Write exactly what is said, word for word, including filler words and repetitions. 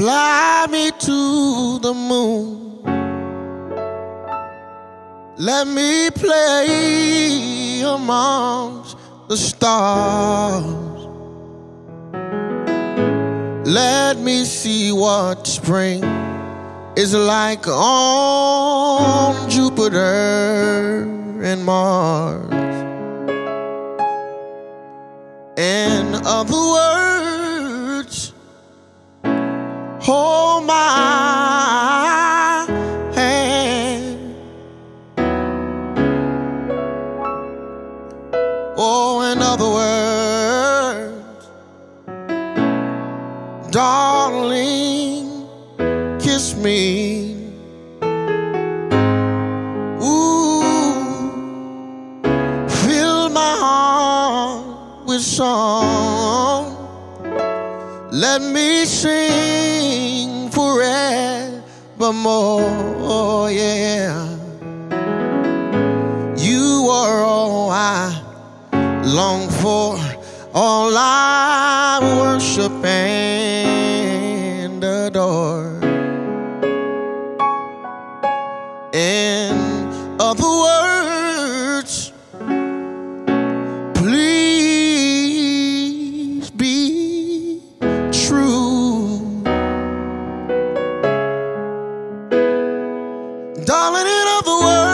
Fly me to the moon. Let me play amongst the stars. Let me see what spring is like on Jupiter and Mars. In other words, hold my hand. Oh, in other words, darling, kiss me. Ooh, fill my heart with song. Let me sing forevermore, oh, yeah. You are all I long for, all I worship and adore. In other words, please be true. Darling, in other words,